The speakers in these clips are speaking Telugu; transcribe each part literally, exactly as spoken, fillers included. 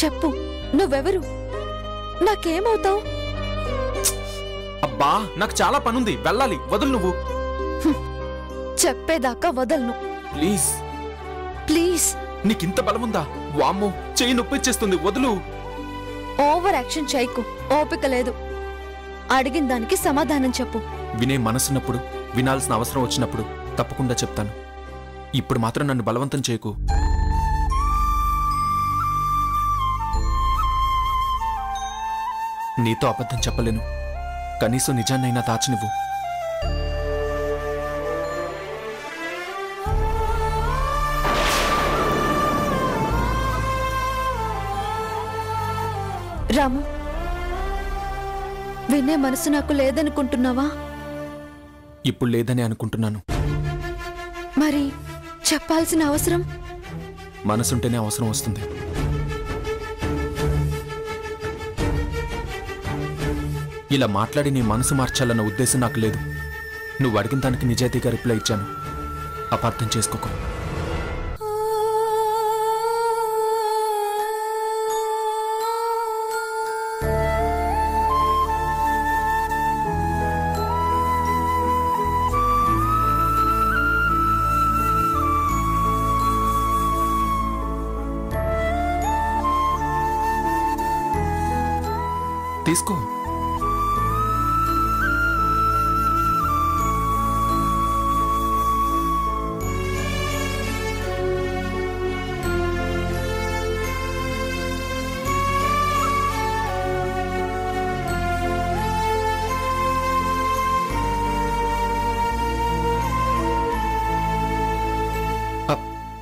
చెప్పు నువ్వెవరు నాకేమవుతావు అబ్బా నాకు చాలా పనుంది వెళ్ళాలి వదలు నువ్వు చెప్పేదాకా వదలను ప్లీజ్ ప్లీజ్ నీకింత బలముందా వామ్మో చెయ్యి నొప్పిచేస్తుంది వదలు ఓవర్ యాక్షన్ చేయకు ఓపిక లేదు అడిగిన దానికి సమాధానం చెప్పు వినే మనసున్నప్పుడు వినాల్సిన అవసరం వచ్చినప్పుడు తప్పకుండా చెప్తాను ఇప్పుడు మాత్రం నన్ను బలవంతం చేయకు నీతో అబద్ధం చెప్పలేను కనీసం నిజాన్నైనా దాచనివ్వు రాము వినే మనసు నాకు లేదనుకుంటున్నావా ఇప్పుడు లేదని అనుకుంటున్నాను మరి చెప్పాల్సిన అవసరం మనసుంటేనే అవసరం వస్తుంది ఇలా మాట్లాడి నీ మనసు మార్చాలన్న ఉద్దేశం నాకు లేదు నువ్వు అడిగిన దానికి నిజాయితీగా రిప్లై ఇచ్చాను అపార్థం చేసుకోకు తీసుకో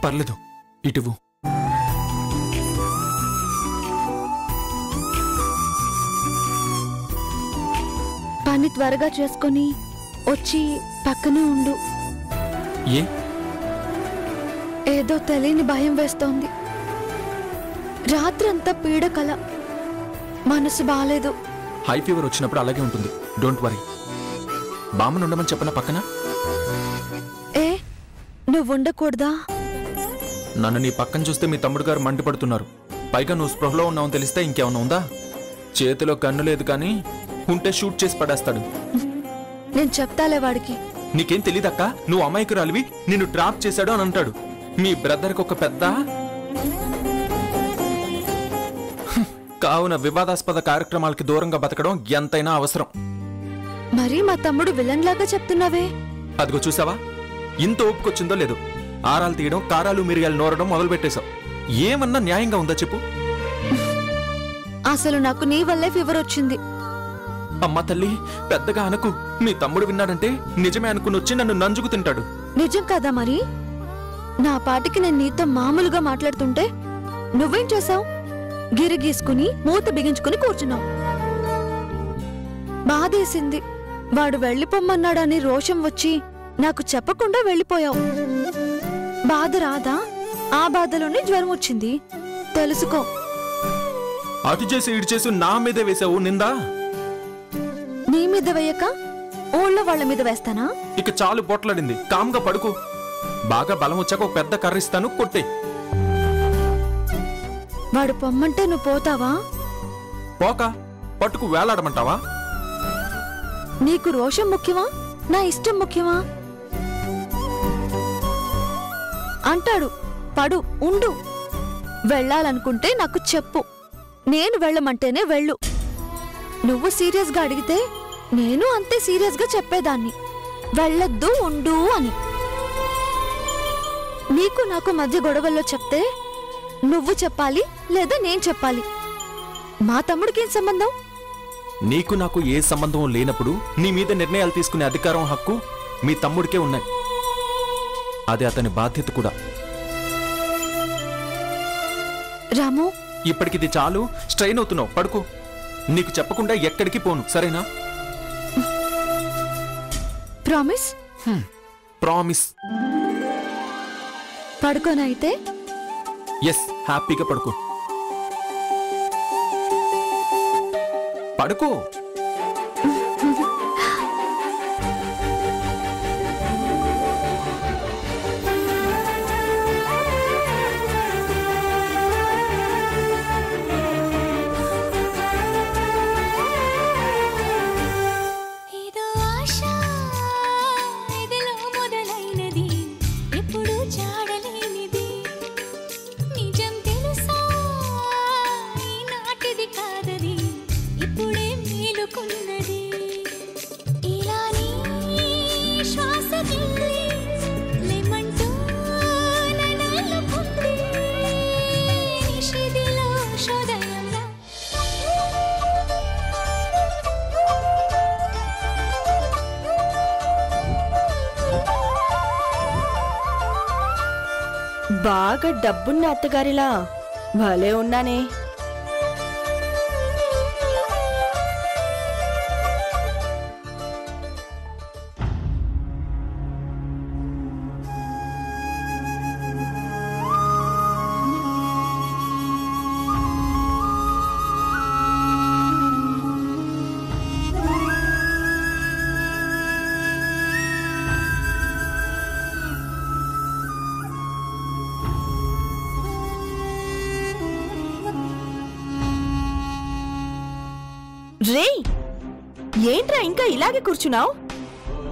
పర్లేదు ఇటువు పని త్వరగా చేసుకొని వచ్చి పక్కనే ఉండు ఏ ఏదో తెలియని భయం వేస్తోంది రాత్రంతా పీడ కల మనసు బాలేదు హై ఫీవర్ వచ్చినప్పుడు అలాగే ఉంటుంది డోంట్ వరీ బామ్మను ఉండమని చెప్పనా పక్కన ఏ నువ్వు ఉండకూడదా నన్ను నీ పక్కన చూస్తే మీ తమ్ముడు గారు మండిపడుతున్నారు పైగా నువ్వు స్పృహలో ఉన్నావని తెలిస్తే ఇంకేమన్నా ఉందా చేతిలో కన్ను లేదు కానీ ఉంటే షూట్ చేసి పడేస్తాడు నేను చెప్తాలే వాడికి నీకేం తెలీదక్క నువ్వు అమాయకురాలివి నిన్ను డ్రాప్ చేశాడు అని అంటాడు మీ బ్రదర్కి ఒక పెద్ద కావున వివాదాస్పద కార్యక్రమాలకి దూరంగా బతకడం ఎంతైనా అవసరం మరి మా తమ్ముడు విలన్ లాగా చెప్తున్నావే అదిగో చూసావా ఇంత ఒప్పుకొచ్చిందో లేదు ఆరాలు తీయడం కారాలు మిరియాలు నోరడం మొదలు పెట్టేశావు ఏమన్నా న్యాయంగా ఉందా చెప్పు అసలు నాకు నీ వల్లే ఫీవర్ వచ్చింది అమ్మ తల్లి పెద్దగా అనకు మీ తమ్ముడు విన్నాడంటే నిజమే అనుకుని వచ్చి నన్ను నంజుకు తింటాడు నిజం కాదా మరి నా పాటికి నేను నీతో మామూలుగా మాట్లాడుతుంటే నువ్వేం చేశావు గిరి గీసుకుని మూత బిగించుకుని కూర్చున్నావు బాధేసింది వాడు వెళ్ళిపోమ్మన్నాడని రోషం వచ్చి నాకు చెప్పకుండా వెళ్ళిపోయావు బాధ రాదా ఆ బాధలోనే జ్వరం వచ్చింది తెలుసుకో అటు చేసి ఇటు చేసి నా మీద వేసావు నిందా నీ మీద వేయక ఊళ్ళో వాళ్ళ మీద వేస్తానా ఇక చాలు పోట్లాడింది కామ్గా పడుకో బాగా బలం వచ్చాక ఒక పెద్ద కర్రిస్తాను కొట్టే వాడు పొమ్మంటే నువ్వు పోతావా పోక పట్టుకు వేలాడమంటావా నీకు రోషం ముఖ్యమా నా ఇష్టం ముఖ్యమా అంటాడు పడు ఉండు వెళ్ళాలనుకుంటే నాకు చెప్పు నేను వెళ్ళమంటేనే వెళ్ళు నువ్వు సీరియస్గా అడిగితే నేను అంతే సీరియస్గా చెప్పేదాన్ని వెళ్ళొద్దు ఉండు అని నీకు నాకు మధ్య గొడవల్లో చెప్తే నువ్వు చెప్పాలి లేదా నేను చెప్పాలి మా తమ్ముడికి ఏం సంబంధం నీకు నాకు ఏ సంబంధం లేనప్పుడు నీ మీద నిర్ణయాలు తీసుకునే అధికారం హక్కు మీ తమ్ముడికే ఉన్నాయి అది అతని బాధ్యత కూడా రాము ఇప్పటికిది చాలు స్ట్రెయిన్ అవుతున్నావు పడుకో నీకు చెప్పకుండా ఎక్కడికి పోను సరేనా ప్రామిస్ ప్రామిస్ పడుకోనైతే ఎస్ హ్యాపీగా పడుకో పడుకో బాగా డబ్బున్న అత్తగారిలా భలే ఉన్నానే. రే ఏంట్రా ఇంకా ఇలాగే కూర్చున్నావు?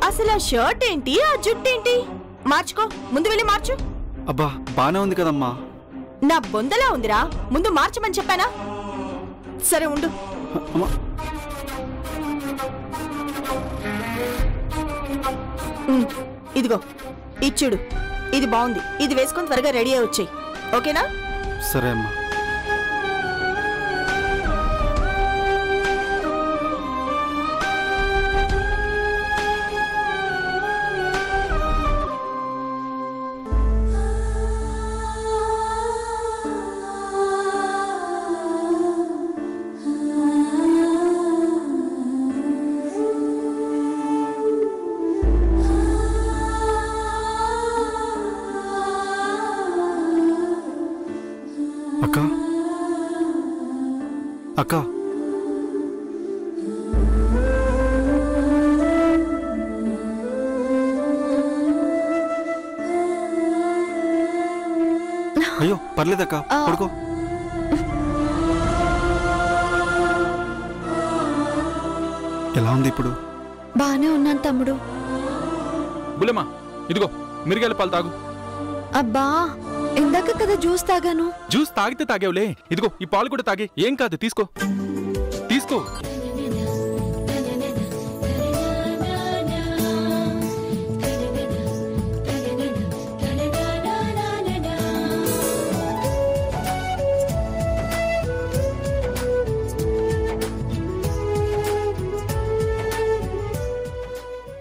అసలు ఆ షర్ట్ ఏంటి, ఆ జుట్టు ఏంటి? మార్చుకో, ముందు వెళ్ళి మార్చు. అబ్బా బానే ఉంది కదమ్మా. నా బొందలా ఉందిరా, ముందు మార్చమని చెప్పానా? సరే ఉండు. ఇదిగో ఇచ్చుడు, ఇది బాగుంది, ఇది వేసుకొని త్వరగా రెడీ అయి వచ్చాయి, ఓకేనా? సరే అమ్మా. అక్క అయ్యో పర్లేదక్క, పడుకో. ఎలా ఉంది ఇప్పుడు? బానే ఉన్నాను తమ్ముడు. బులమా ఇదిగో మిరియాల పాలు తాగు. అబ్బా ఇందాక కదా జ్యూస్ తాగాను. జ్యూస్ తాగితే తాగేవులే, ఇదిగో ఈ పాలు కూడా తాగే. ఏం కాదు, తీసుకో తీసుకో.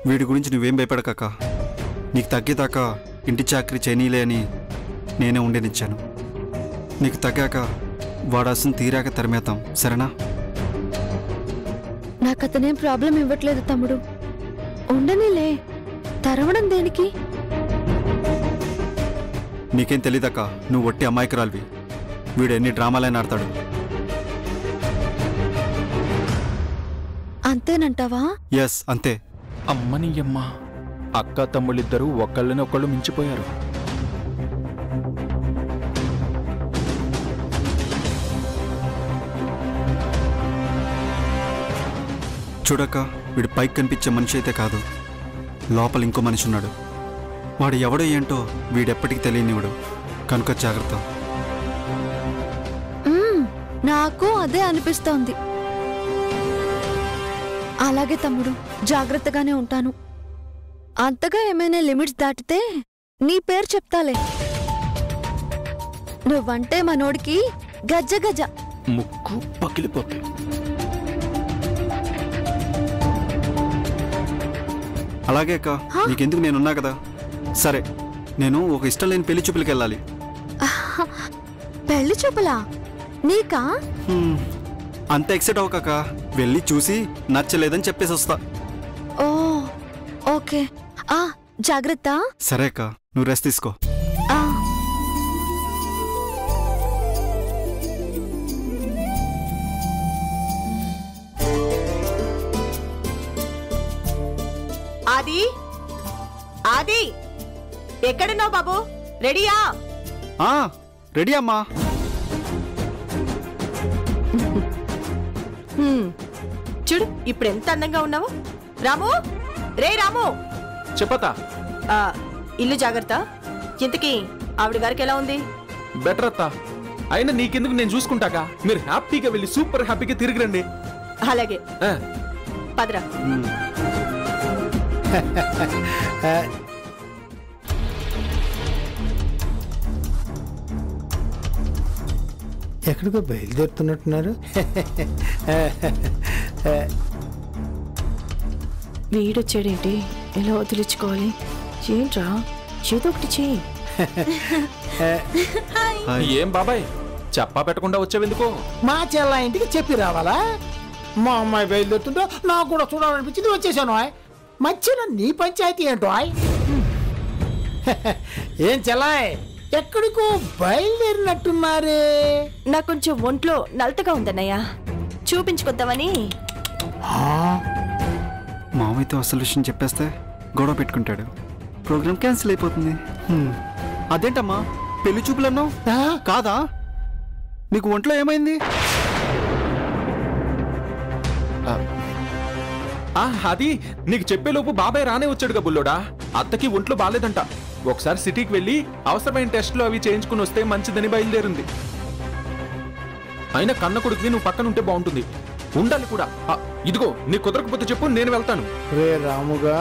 వీడి గురించి నువ్వేం భయపడకక్క, నీకు తగ్గేదాకా ఇంటి చాకరీ చేయనీలే అని నేనే ఉండేనిచ్చాను. నీకు తగ్గాక వాడాల్సిన తీరాక తరిమేతాం, సరేనా? నాకు అతనేం ప్రాబ్లం ఇవ్వట్లేదు తమ్ముడు, ఉండనీలే, తరవడం దేనికి? నీకేం తెలీదక్క, నువ్వు ఒట్టి అమాయకురాలివి, వీడు ఎన్ని డ్రామాలైనా ఆడతాడు. అంతేనంటావా? ఎస్ అంతే. అమ్మనియమ్మ, అక్క తమ్ముళ్ళిద్దరూ ఒకళ్ళని ఒకళ్ళు మించిపోయారు. చూడక వీడు పైకి కనిపించే మనిషి అయితే కాదు, లోపల ఇంకో మనిషి ఉన్నాడు. వాడు ఎవడో ఏంటో వీడెప్పటికీ తెలియనివాడు, కనుక జాగ్రత్త. నాకు అదే అనిపిస్తోంది. అలాగే తమ్ముడు, జాగ్రత్తగానే ఉంటాను. అంతగా ఏమైనా లిమిట్స్ దాటితే నీ పేరు చెప్తాలే. నువ్వంటే మనోడికి గజ్జ గజ్జ ముక్కు పగిలిపోతుంది. అలాగే అక్క, నీకెందుకు నేనున్నా కదా. సరే, నేను ఒక ఇష్టం లేని పెళ్లి చూపులకి వెళ్ళాలి. పెళ్లి చూపులా నీకా? అంత ఎక్సైట్ అవ్వక, వెళ్ళి చూసి నచ్చలేదని చెప్పేసి వస్తా. ఓ ఓకే, జాగ్రత్త. సరే అక్క, నువ్వు రెస్ట్ తీసుకో. ఆది, ఆది ఎక్కడున్నావు బాబు? రెడీయా? రెడీ అమ్మా. చూడు ఇప్పుడు ఎంత అందంగా ఉన్నావు. రాము, రే రాము. చెప్పతా. ఇల్లు జాగ్రత్త. ఇంతకీ ఆవిడ గారికి ఎలా ఉంది? బెటర్ అత్తా, అయినా నీకెందుకు, నేను చూసుకుంటాక. మీరు హ్యాపీగా వెళ్ళి సూపర్ హ్యాపీగా తిరిగి రండి. అలాగే పదరా. ఎక్కడికో బయలుదేరుతున్నట్టున్నారు. వీడొచ్చాడేంటి, ఎలా వదిలించుకోవాలి? ఏంట్రా, చేదొకటి చేయి. ఏం బాబాయ్ చెప్పా పెట్టకుండా వచ్చేందుకు మా చెల్ల ఇంటికి చెప్పి రావాలా? మా అమ్మాయి బయలుదేరుతుంటే నాకు కూడా చూడాలనిపించింది, వచ్చేసాను. మధ్యలో నీ పంచాయతీ ఏంటో? ఏం చెల్లాయ్ ఎక్కడికో బయలుదేరినట్టున్నారే? నాకు కొంచెం ఒంట్లో నలతగా ఉందన్నయ్యా, చూపించుకొద్దామని. మామయ్యతో అసలు విషయం చెప్పేస్తే గొడవ పెట్టుకుంటాడు, ప్రోగ్రామ్ క్యాన్సిల్ అయిపోతుంది. అదేంటమ్మా పెళ్లి చూపులన్నావు కాదా? నీకు ఒంట్లో ఏమైంది? అది నీకు చెప్పేలోపు బాబాయ్ రానే వచ్చాడుగా బుల్లోడా. అత్తకి ఒంట్లో బాలేదంట, ఒకసారి సిటీకి వెళ్ళి అవసరమైన టెస్టులు అవి చేయించుకుని వస్తే మంచిదని బయలుదేరింది. అయినా కన్న కొడుకుని నువ్వు పక్కన ఉంటే బాగుంటుంది, ఉండాలి కూడా. ఇదిగో నీ కుదరకపోతే చెప్పు, నేను వెళ్తాను. రే రాముగా,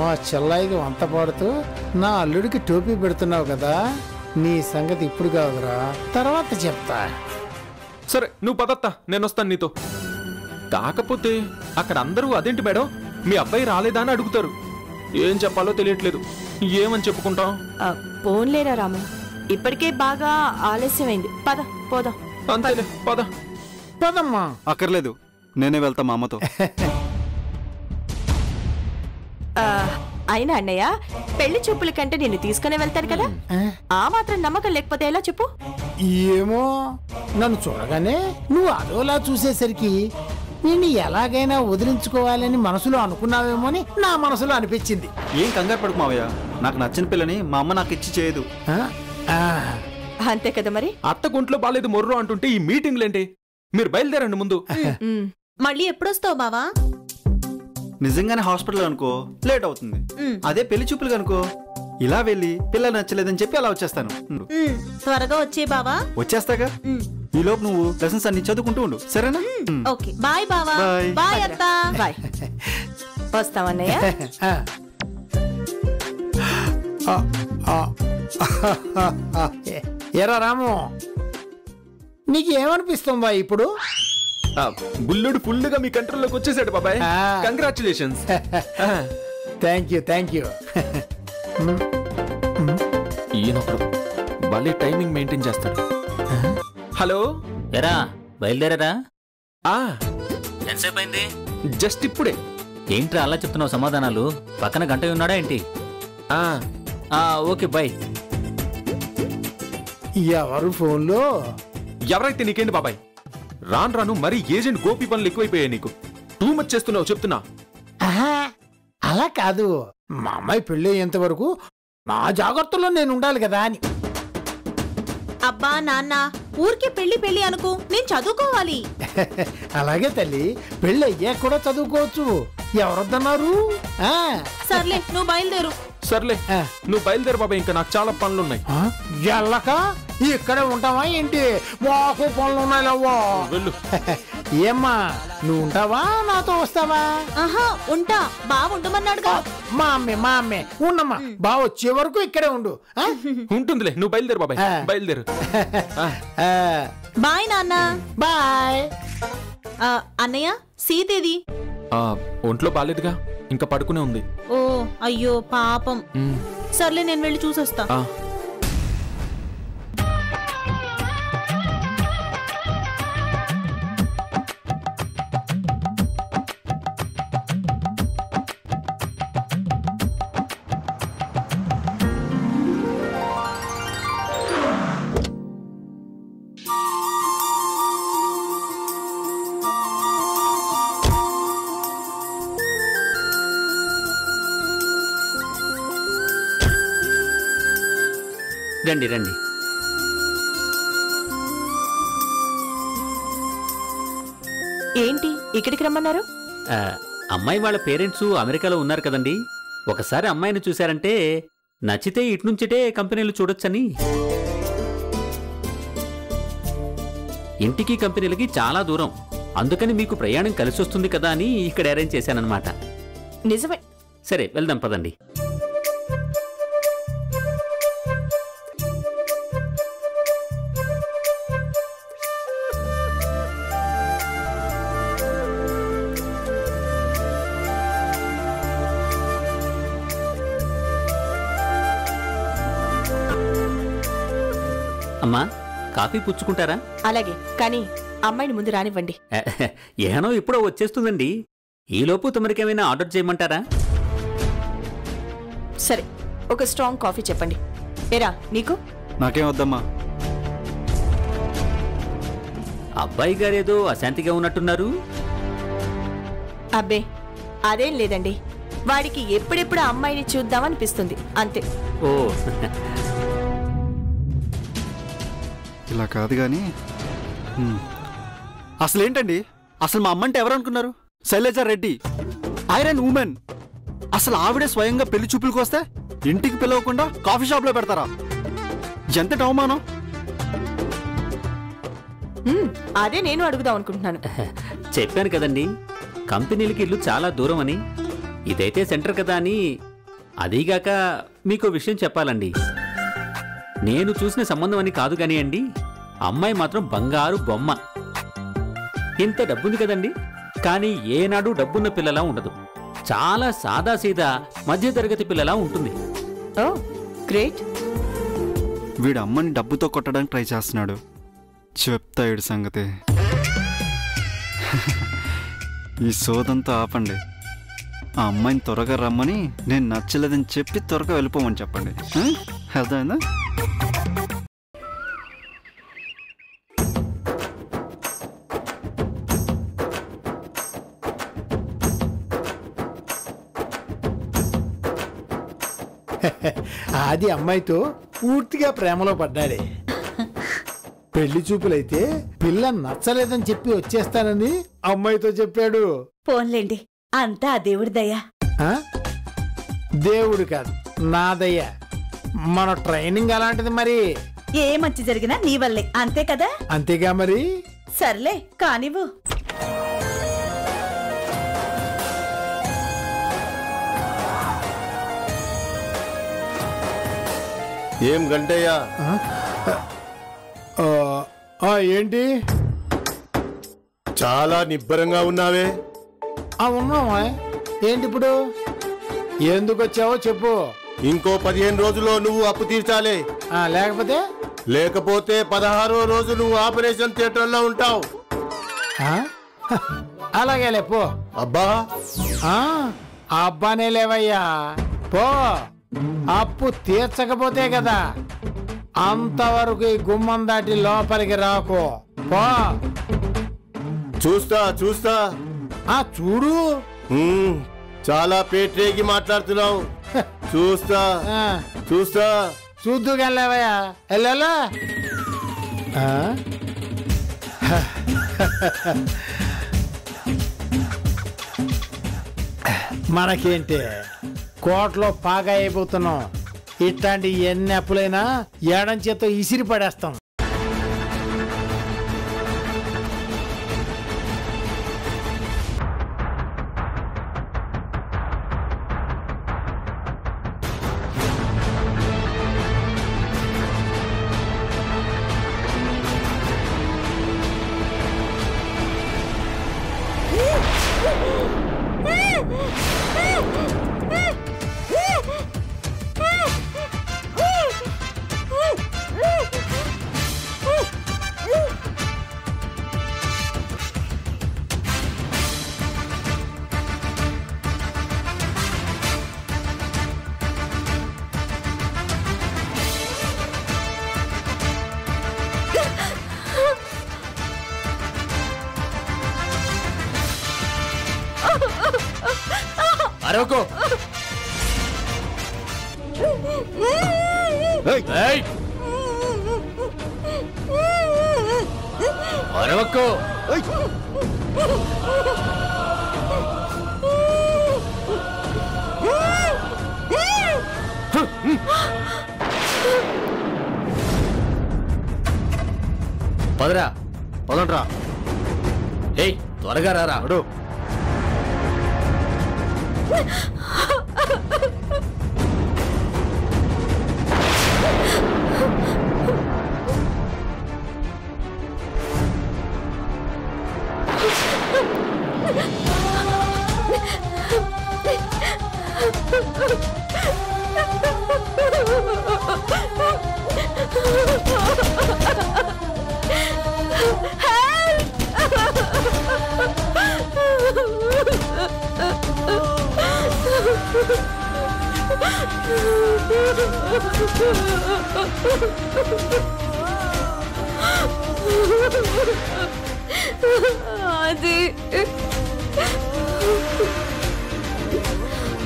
మా చెల్లాయికి వంత పాడుతూ నా అల్లుడికి టోపీ పెడుతున్నావు కదా, నీ సంగతి ఇప్పుడు కాదురా, తర్వాత చెప్తా. సరే నువ్వు పదత్తా, నేను వస్తాను నీతో. కాకపోతే అక్కడ అందరూ అదేంటి మేడం మీ అబ్బాయి రాలేదా అని అడుగుతారు, ఏం చెప్పాలో తెలియట్లేదు, ఏమని చెప్పుకుంటాం? పోన్లేరా రాము, ఇప్పటికే బాగా ఆలస్యమైంది, పద పోదాం. అంతేలే పద. పదమ్మా. అక్కర్లేదు, నేనే వెళ్తా మా అమ్మతో. అయినా అన్నయ్య, పెళ్లి చూపుల కంటే నేను తీసుకునే వెళ్తాను కదా, ఆ మాత్రం నమ్మకం లేకపోతే ఎలా చెప్పు? ఏమో, నన్ను చూడగానే నువ్వు అదోలా చూసేసరికి నేను ఎలాగైనా వదిలించుకోవాలని మనసులో అనుకున్నావేమో అని నా మనసులో అనిపించింది. ఏం కంగారు పడుకు మావయ్య, నాకు నచ్చిన పిల్లని మా అమ్మ నాకు ఇచ్చి చేయదు. అంతే కదా మరి. అత్త గుంట్లో బాలేదు మొర్రో అంటుంటే ఈ మీటింగ్లేంటి? మీరు బయలుదేరండి ముందు. మళ్ళీ ఎప్పుడొస్తావు బావా? నిజంగానే హాస్పిటల్ అనుకో లేట్ అవుతుంది, అదే పెళ్లి చూపులు కనుకో ఇలా వెళ్ళి పిల్ల నచ్చలేదని చెప్పి అలా వచ్చేస్తాను. త్వరగా వచ్చే బావా. వచ్చేస్తాగా, ఈ లోపు నువ్వు లెసన్స్ అన్ని చదువుకుంటూ ఉండు, సరేనా? ఓకే బాయ్ బావా. బాయ్ అత్తా. బాయ్. వస్తావన్నయ్య. ఏరా రాము, నీకేమనిపిస్తుందా ఇప్పుడు? బుల్లుడు ఫుల్ గా మీ కంట్రోల్లోకి వచ్చేసాడు బాబాయ్, congratulations. Thank you thank you. ఈయనప్పుడు భలే టైమింగ్ మెయింటైన్ చేస్తాడు. హలో ఎరా, బయలుదేరారా? ఎంతసేపు అయింది? జస్ట్ ఇప్పుడే. ఏంట్రా అలా చెప్తున్నావు సమాధానాలు? పక్కన గంట ఉన్నాడా ఏంటి? Okay bye. ఎవరు ఫోన్లో? ఎవరైతే నీకేంటి బాబాయ్, రాను రాను మరీ ఏజెంట్ గోపి పనులు ఎక్కువైపోయాయి నీకు, టూ మచ్ చేస్తున్నావు చెప్తున్నా. అలా కాదు, మా అమ్మాయి పెళ్ళి అయ్యేంత వరకు నా జాగ్రత్తలో నేను ఉండాలి కదా అని. అబ్బా నాన్న, ఊరికే పెళ్లి పెళ్లి అనుకో, నేను చదువుకోవాలి. అలాగే తల్లి, పెళ్ళి అయ్యాక కూడా చదువుకోవచ్చు, ఎవరొద్దన్నారు? సర్లే నువ్వు బయలుదేరు. సర్లే నువ్వు బయలుదేరు బాబాయ్, ఇంకా నాకు చాలా పనులున్నాయి. ఎల్లక ఇక్కడే ఉంటావా ఏంటి? మాకు పనులు ఉన్నాయి లవ్వా. వెళ్ళు. ఏమ్మా నువ్వు ఉంటావా, నాతో వస్తావా? ఆహా ఉంటా, బాగుండమన్నాడుగా మా అమ్మే. మా అమ్మే ఉండమ్మా, బావ వచ్చే వరకు ఇక్కడే ఉండు. ఉంటుందిలే, నువ్వు బయలుదేరు బాబాయ్, బయలుదేరు. బాయ్ నాన్న. బాయ్. అన్నయ్య సీతేది? ఒంట్లో బాలేదుగా, ఇంకా పడుకునే ఉంది. ఓ అయ్యో పాపం. సర్లే నేను వెళ్ళి చూసొస్తా. రండి రండి. ఏంటి ఇక్కడికి రమ్మన్నారు? అమ్మాయి వాళ్ళ పేరెంట్స్ అమెరికాలో ఉన్నారు కదండి, ఒకసారి అమ్మాయిని చూశారంటే నచ్చితే ఇటు నుంచిటే కంపెనీలు చూడొచ్చని. ఇంటికి కంపెనీలకి చాలా దూరం, అందుకని మీకు ప్రయాణం కలిసి వస్తుంది కదా అని ఇక్కడ అరేంజ్ చేశానన్నమాట. నిజమే. సరే వెళ్దాం పదండి. అమ్మా కాఫీ పుచ్చుకుంటారా? అలాగే, కానీ అమ్మాయిని ముందు రానివ్వండి. ఏనో ఇప్పుడు వచ్చేస్తుందండి. ఈ లోపు తమరికి ఏమైనా ఆర్డర్ చేయమంటారా? సరే, ఒక స్ట్రాంగ్ కాఫీ చెప్పండి. ఏరా నీకు? నాకేం వద్దమ్మా. అబ్బాయి గారు ఏదో అశాంతిగా ఉన్నట్టున్నారు. అబ్బే అదేం లేదండి, వాడికి ఎప్పుడెప్పుడు అమ్మాయిని చూద్దామనిపిస్తుంది అంతే. ఓ ఇలా కాదు కానీ అసలేంటండి, అసలు మా అమ్మంటే ఎవరనుకున్నారు? Shailaja Reddy, iron women. అసలు ఆవిడే స్వయంగా పెళ్లి చూపులకు వస్తే ఇంటికి పిలవకుండా కాఫీ షాప్లో పెడతారా? ఎంతటి అవమానం! అదే నేను అడుగుదాం అనుకుంటున్నాను. చెప్పాను కదండి, కంపెనీలకి ఇల్లు చాలా దూరం అని. ఇదైతే సెంటర్ కదా అని. అదీగాక మీకు విషయం చెప్పాలండి, నేను చూసిన సంబంధం అని కాదు కానీ అండి, అమ్మాయి మాత్రం బంగారు బొమ్మ. ఇంత డబ్బుంది కదండి, కానీ ఏనాడు డబ్బున్న పిల్లలా ఉండదు. చాలా సాదాసీదా మధ్యతరగతి పిల్లలా ఉంటుంది. Oh great! వీడు అమ్మని డబ్బుతో కొట్టడానికి ట్రై చేస్తున్నాడు. చెప్తా వీడి సంగతి. ఈ సోదంతా ఆపండి. ఆ అమ్మాయిని త్వరగా రమ్మని, నేను నచ్చలేదని చెప్పి త్వరగా వెళ్ళిపోమని చెప్పండి. అర్థమైందా? అది అమ్మాయితో పూర్తిగా ప్రేమలో పడ్డాడే. పెళ్లి చూపులైతే పిల్ల నచ్చలేదని చెప్పి వచ్చేస్తానని అమ్మాయితో చెప్పాడు. పోన్లేండి, అంతా దేవుడి దయ. దేవుడు కాదు, నా దయ. మన ట్రైనింగ్ అలాంటిది. మరి ఏ మంచి జరిగినా నీ వల్లే, అంతే కదా? అంతేగా మరి. సర్లే కానివ్వు. ఏం గంటయ్య? ఏంటి చాలా నిబ్బరంగా ఉన్నావే? ఉన్నావా ఏంటి? ఇప్పుడు ఎందుకు వచ్చావో చెప్పు. ఇంకో పదిహేను రోజుల్లో నువ్వు అప్పు తీర్చాలి. లేకపోతే లేకపోతే పదహారో రోజు నువ్వు ఆపరేషన్ థియేటర్లో ఉంటావు. అలాగే లేపో. అబ్బా అబ్బానే లేవయ్యా పో. అప్పు తీర్చకపోతే కదా. అంతవరకు ఈ గుమ్మం దాటి లోపలికి రాకో. పో. చూస్తా చూస్తా. ఆ చూడు, చాలా పేట్రేకి మాట్లాడుతున్నావు. చూస్తా చూస్తా. చూద్దుగా లేవయ్యా. వెళ్ళా. మనకేంటి కోట్లో పాగా అయిపోతున్నాం. ఇట్లాంటి ఎన్ని అప్పులైనా ఏడం చేత ఇసిరి పడేస్తాం. పదరా పదండ్రా. ఏయ్ త్వరగా రారా.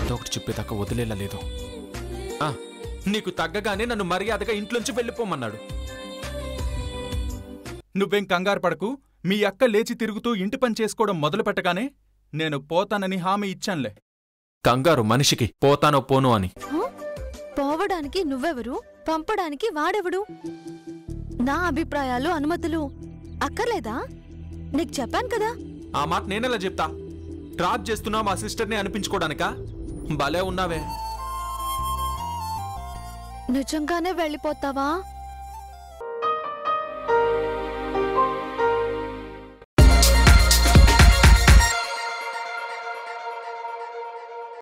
డాక్టర్ చెప్పేదాకా వదిలేలా లేదు. నీకు తగ్గగానే నన్ను మర్యాదగా ఇంట్లోంచి వెళ్ళిపోమన్నాడు. నువ్వేం కంగారు పడకు, మీ అక్క లేచి తిరుగుతూ ఇంటి పని చేసుకోవడం మొదలు పెట్టగానే నేను పోతానని హామీ ఇచ్చానులే. కంగారు మనిషికి పోతానో పోను అని. పోవడానికి నువ్వెవరు, పంపడానికి వాడెవడు? నా అభిప్రాయాలు అనుమతులు అక్కర్లేదా? నీకు చెప్పాను కదా. ఆ మాట నేనెలా చెప్తా? డ్రాప్ చేస్తున్నా మా సిస్టర్ని అనిపించుకోడానికా? భలే ఉన్నావే. నిజంగానే వెళ్ళిపోతావా?